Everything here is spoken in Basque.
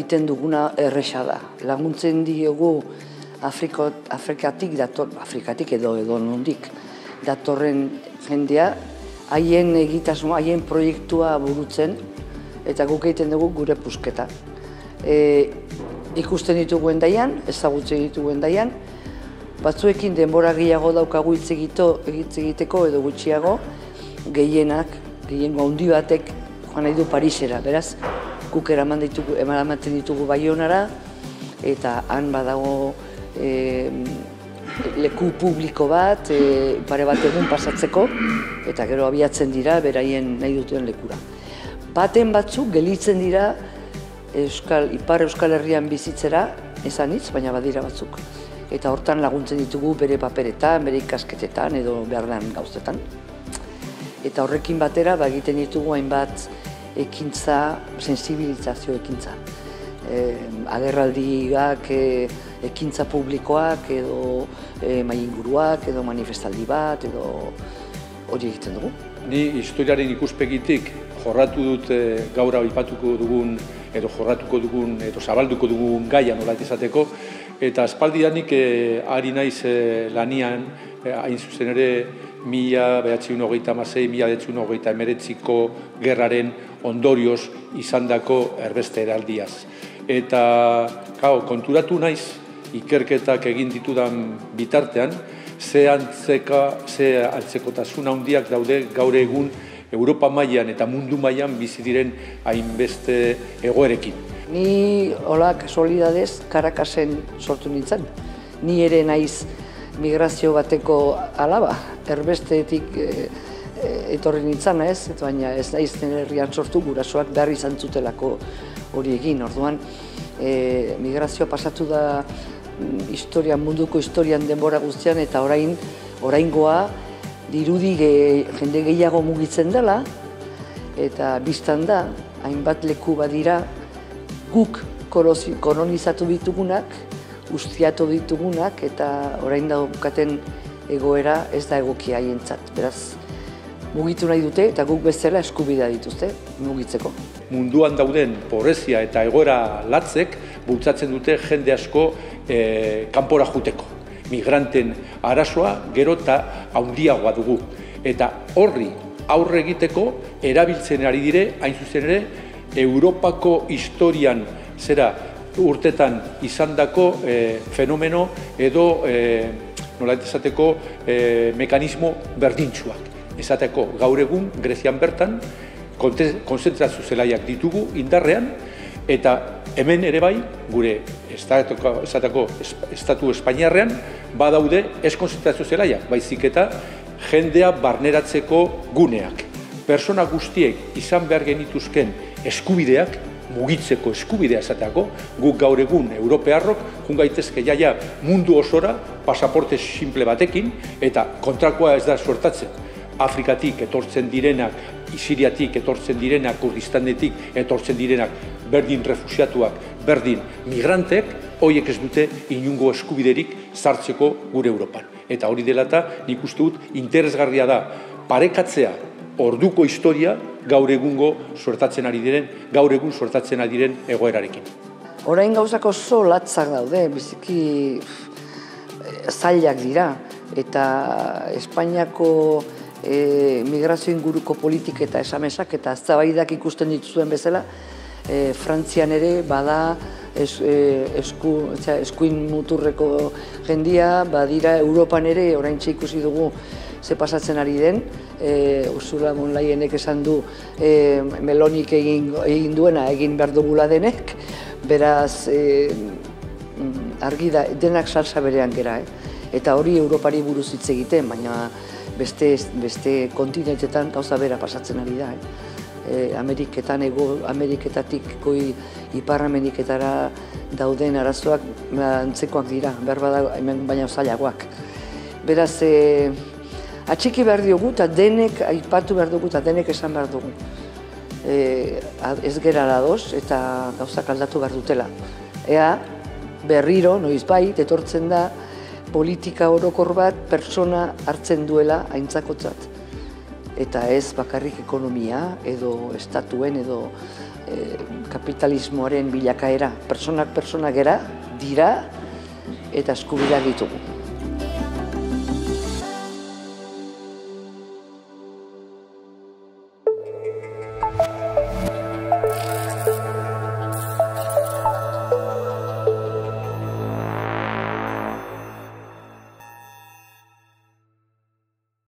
egiten duguna erresa da. Laguntzen diogu Afrikatik edo nondik datorren jendea, haien egitasmo, haien proiektua burutzen, eta guk egiten dugu gure pusketa. Ikusten ditugu endaian, ezagutzen ditugu endaian, batzuekin denbora gehiago daukagu hitz egiteko edo gutxiago, gehiengo handi batek joan nahi du Parisera, beraz, guk eramaten ditugu Baionara, eta han badago leku publiko bat, pare bat egun pasatzeko, eta gero abiatzen dira beraien nahi duten lekura. Baten batzuk gelditzen dira Ipar Euskal Herrian bizitzera, esanitz, baina badira batzuk. Eta hortan laguntzen ditugu bere paperetan, bere ikasketetan edo behar den gauzetan. Eta horrekin batera egiten ditugu hainbat ekintza, sensibilizazio ekintza. Agerraldiak, ekintza publikoak edo maiinguruak edo manifestaldi bat edo hori egiten dugu. Ni historiaren ikuspegitik jorratu dut gaur aipatuko dugun edo jorratuko dugun edo zabalduko dugun gaia nolait izateko, eta aspaldidanik ari naiz lanian, hain zuzen ere 1926-1929ko gerraren ondorioz izandako erbeste eraldiaz. Eta konturatu naiz ikerketak egin ditudan bitartean, ze antzekotasun handiak daude gaur egun Europa mailan eta mundu mailan bizi diren hainbeste egoerekin. Ni hola kasualidadez Karakasen sortu nintzen. Ni ere naiz migrazio bateko alaba, erbesteetik etorri nintzana ez, baina ez naiz nire herrian sortu, gurasoak behar izan zutelako hori egin. Orduan, migrazioa pasatu da munduko historian denbora guztian, eta oraingoa dirudi jende gehiago mugitzen dela, eta biztan da, hainbat leku badira guk kolonizatu ditugunak, ustiatu ditugunak, eta orain daukaten egoera ez da egokia haientzat. Beraz, mugitu nahi dute eta guk bezala eskubidea dituzte mugitzeko. Munduan dauden pobrezia eta egoera latzek bultzatzen dute jende asko kanpora joateko. Migranten arazoa gero eta handiagoa dugu. Eta horri aurre egiteko erabiltzen ari dire, hain zuzen ere, Europako historian zera urtetan izandako fenomeno edo nolait esateko mekanismo berdintsuak. Esateko gaur egun Grezian bertan konzentrazio zelaiak ditugu indarrean, eta hemen ere bai gure esateko estatu Espainiarrean badaude ez konzentrazio zelaiak, baizik eta jendea barneratzeko guneak. Pertsona guztiek izan behar genituzken eskubideak, mugitzeko eskubidea esateko, guk gaur egun europearrok jungaitezke jaia mundu osora pasaporte simple batekin, eta kontrakoa ez da sortatzen. Afrikatik etortzen direnak, Siriatik etortzen direnak, Kurdistanetik etortzen direnak, berdin refusiatuak, berdin migrantek, horiek ez dute inungo eskubiderik sartzeko gure Europan. Eta hori dela eta nik uste dut interesgarria da parekatzea orduko historia gaur egun sortatzen ari diren egoerarekin. Orain gauzak oso latzak daude, biziki zailak dira, eta Espainiako migrazio inguruko politik eta esamesak eta eztabaidak ikusten dituzuen bezala, Frantzian ere bada eskuin muturreko jendia, badira Europan ere, oraintxe ikusi dugu ze pasatzen ari den, Ursula von Leyenek esan du Melonik egin duena egin behar dugula denek, beraz argi da denak salsa berean gera, eta hori Europari buruz hitz egiten, baina beste kontinentetan gauza bera pasatzen ari da. Ameriketan, Ameriketatik goi Ipar Ameriketara dauden arazoak antzekoak dira, berbada hemen baina zailagoak. Beraz, atxiki behar diogu eta denek aipatu behar dugu eta denek esan behar dugu. Ez gera ladoz eta gauzak aldatu behar dutela. Ea berriro, noizbait, etortzen da politika orokor bat pertsona hartzen duela aintzakotzat. eta ez bakarrik ekonomia edo estatuen edo kapitalismoaren bilakaera. Pertsonak pertsonakera dira eta eskubideak ditugu.